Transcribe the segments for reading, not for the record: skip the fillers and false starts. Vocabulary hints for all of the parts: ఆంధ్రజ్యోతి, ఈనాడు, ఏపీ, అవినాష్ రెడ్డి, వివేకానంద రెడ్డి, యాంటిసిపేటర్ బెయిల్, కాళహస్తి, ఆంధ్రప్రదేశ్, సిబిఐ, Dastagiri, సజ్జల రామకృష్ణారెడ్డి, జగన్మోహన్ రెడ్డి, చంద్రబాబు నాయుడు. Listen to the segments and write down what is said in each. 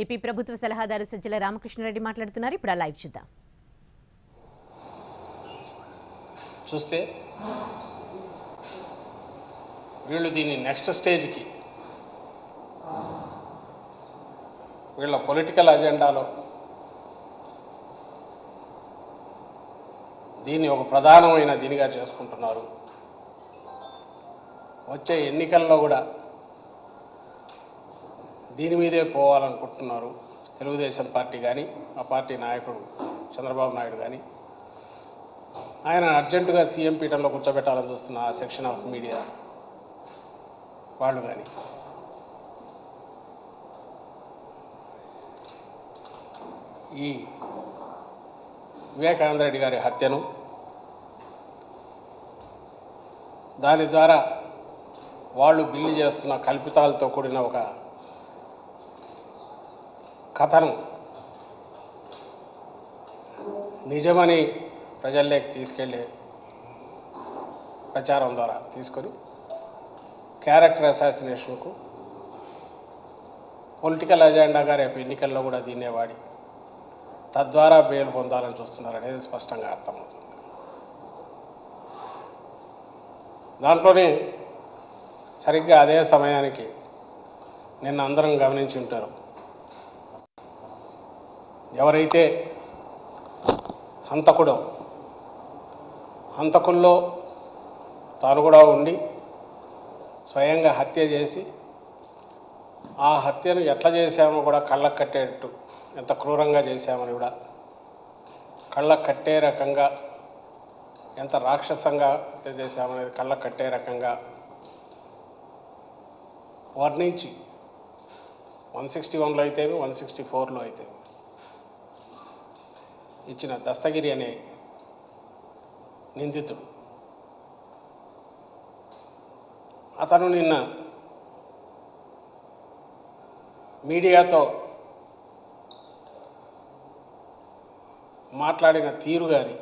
ఏపీ ప్రభుత్వ సలహాదారు సజ్జల రామకృష్ణారెడ్డి మాట్లాడుతున్నారు. ఇప్పుడు లైవ్ చూద్దాం. చూస్తే వీళ్ళు దీన్ని నెక్స్ట్ స్టేజ్కి వీళ్ళ పొలిటికల్ అజెండాలో దీన్ని ఒక ప్రధానమైన దీనిగా చేసుకుంటున్నారు. వచ్చే ఎన్నికల్లో కూడా దీని మీదే పోవాలనుకుంటున్నారు. తెలుగుదేశం పార్టీ కానీ ఆ పార్టీ నాయకుడు చంద్రబాబు నాయుడు కానీ ఆయన అర్జెంటుగా సీఎం పీఠంలో కూర్చోబెట్టాలని చూస్తున్న ఆ సెక్షన్ ఆఫ్ మీడియా వాళ్ళు కానీ ఈ వివేకానంద రెడ్డి గారి హత్యను దాని ద్వారా వాళ్ళు బిల్లు చేస్తున్న కల్పితాలతో కూడిన ఒక కథను నిజమని ప్రజల్లోకి తీసుకెళ్ళే ప్రచారం ద్వారా తీసుకొని క్యారెక్టర్ అసాసినేషన్కు పొలిటికల్ అజెండాగా రేపు ఎన్నికల్లో కూడా దీన్నే వాడి తద్వారా పేరు పొందాలని చూస్తున్నారనేది స్పష్టంగా అర్థమవుతుంది. దాంట్లోనే సరిగ్గా అదే సమయానికి నిన్న అందరం గమనించి ఉంటారు, ఎవరైతే హంతకుడో హంతకుల్లో తాను కూడా ఉండి స్వయంగా హత్య చేసి ఆ హత్యను ఎట్లా చేశామో కూడా కళ్ళకు కట్టేటట్టు ఎంత క్రూరంగా చేశామని కూడా కళ్ళకు కట్టే రకంగా ఎంత రాక్షసంగా హత్య చేశామనేది కళ్ళకు కట్టే రకంగా వర్ణించి 161లో అయితే 164లో అయితే ఇచ్చిన దస్తగిరి అనే నిందితుడు అతను నిన్న మీడియాతో మాట్లాడిన తీరు కానీ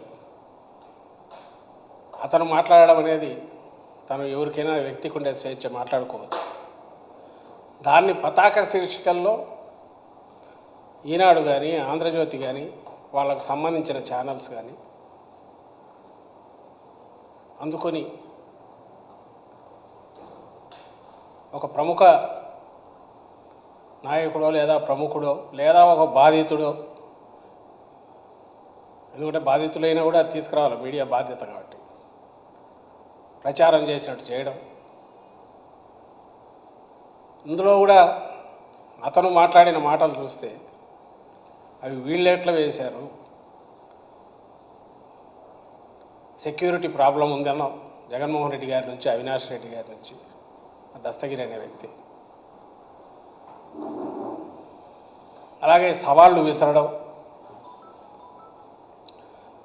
అతను మాట్లాడడం అనేది తను ఎవరికైనా వ్యక్తికి ఉండే స్వేచ్ఛ మాట్లాడుకోవచ్చు. దాన్ని పతాక శీర్షికల్లో ఈనాడు కానీ ఆంధ్రజ్యోతి కానీ వాళ్ళకు సంబంధించిన ఛానల్స్ కానీ అందుకొని ఒక ప్రముఖ నాయకుడో లేదా ప్రముఖుడో లేదా ఒక బాధితుడో, ఎందుకంటే బాధితులైనా కూడా తీసుకురావాలి మీడియా బాధ్యత కాబట్టి, ప్రచారం చేసినట్టు చేయడం. ఇందులో కూడా అతను మాట్లాడిన మాటలు చూస్తే అవి వీళ్ళు ఎట్లా వేశారు, సెక్యూరిటీ ప్రాబ్లం ఉందన్నాం జగన్మోహన్ రెడ్డి గారి నుంచి, అవినాష్ రెడ్డి గారి నుంచి, దస్తగిరి అనే వ్యక్తి. అలాగే సవాళ్ళు విసరడం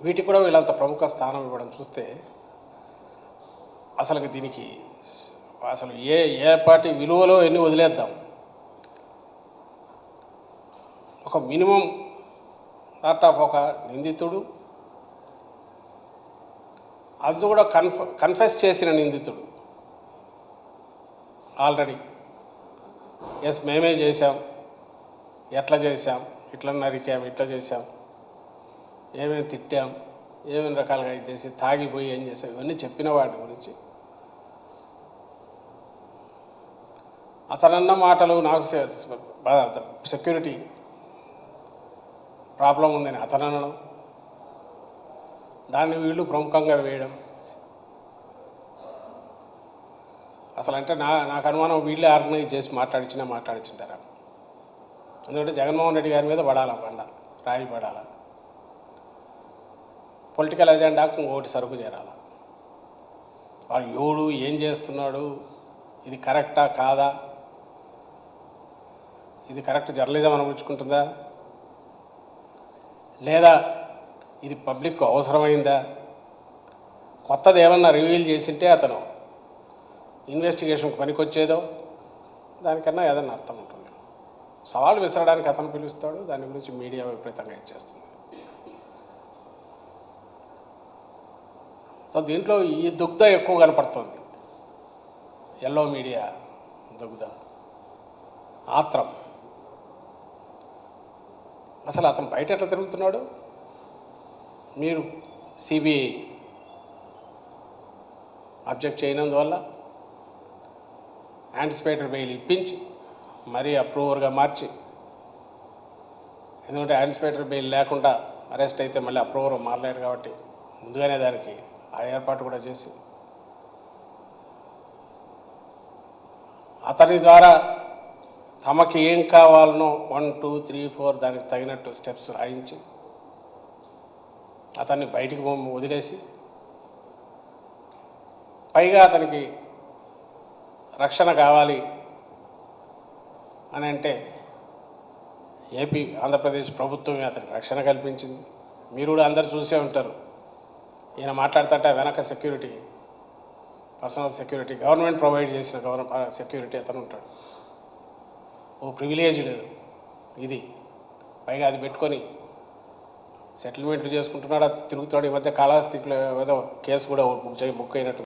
వీటికి కూడా వీళ్ళంత ప్రముఖ స్థానం ఇవ్వడం చూస్తే అసలు దీనికి అసలు ఏ ఏ పార్టీ విలువలో ఎన్ని వదిలేద్దాం, ఒక మినిమం నాట్ ఆఫ్ ఒక నిందితుడు, అది కూడా కన్ఫెస్ చేసిన నిందితుడు, ఆల్రెడీ ఎస్ మేమే చేశాం, ఎట్లా చేశాం, ఇట్లా నరికాం, ఇట్లా చేశాం, ఏమేమి తిట్టాం, ఏమేమి రకాలుగా చేసి తాగిపోయి ఏం చేసాం, ఇవన్నీ చెప్పిన వాటి గురించి అతనన్న మాటలు నాకు సెక్యూరిటీ ప్రాబ్లం ఉందని అతననడం, దాన్ని వీళ్ళు ప్రముఖంగా వేయడం. అసలు అంటే నాకు అనుమానం వీళ్ళే ఆర్గనైజ్ చేసి మాట్లాడిచ్చింటారా, ఎందుకంటే జగన్మోహన్ రెడ్డి గారి మీద రాయి పడాల, పొలిటికల్ అజెండాకు ఇంకోటి సరుకు చేరాల, వాడు ఎవడు ఏం చేస్తున్నాడు, ఇది కరెక్టా కాదా, ఇది కరెక్ట్ జర్నలిజం అనిపించుకుంటుందా లేదా ఇది పబ్లిక్కు అవసరమైందా, కొత్తది ఏమన్నా రివీల్ చేసింటే అతను ఇన్వెస్టిగేషన్కి పనికొచ్చేదో దానికన్నా ఏదన్నా అర్థం ఉంటుంది. సవాళ్ళు విసరడానికి అతను పిలుస్తాడు, దాని గురించి మీడియా విపరీతంగా ఇచ్చేస్తుంది. సో దీంట్లో ఈ దుగ్ధ ఎక్కువ కనపడుతుంది, ఎల్లో మీడియా దుగ్ధ ఆత్రం. అసలు అతను బయట ఎట్లా తిరుగుతున్నాడు? మీరు సిబిఐ అబ్జెక్ట్ చేయనందువల్ల యాంటిసిపేటర్ బెయిల్ ఇప్పించి మరీ అప్రూవర్గా మార్చి, ఎందుకంటే యాంటిసిపేటర్ బెయిల్ లేకుండా అరెస్ట్ అయితే మళ్ళీ అప్రూవర్ మారలేరు కాబట్టి ముందుగానే దానికి ఆ ఏర్పాటు కూడా చేసి అతని ద్వారా తమకి ఏం కావాలనో 1, 2, 3, 4 దానికి తగినట్టు స్టెప్స్ రాయించి అతన్ని బయటికి వదిలేసి, పైగా అతనికి రక్షణ కావాలి అని అంటే ఏపీ ఆంధ్రప్రదేశ్ ప్రభుత్వమే అతనికి రక్షణ కల్పించింది. మీరు కూడా అందరు చూసే ఉంటారు, ఈయన మాట్లాడుతుంటే వెనక security, personal security, government provide చేసిన సెక్యూరిటీ అతను ఉంటాడు. ఓ ప్రివిలేజ్ లేదు ఇది, పైగా అది పెట్టుకొని సెటిల్మెంట్లు చేసుకుంటున్నాడు, తిరుగుతాడు. ఈ మధ్య కాళహస్తిలో ఏదో కేసు కూడా బుక్ అయినట్టు